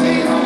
me.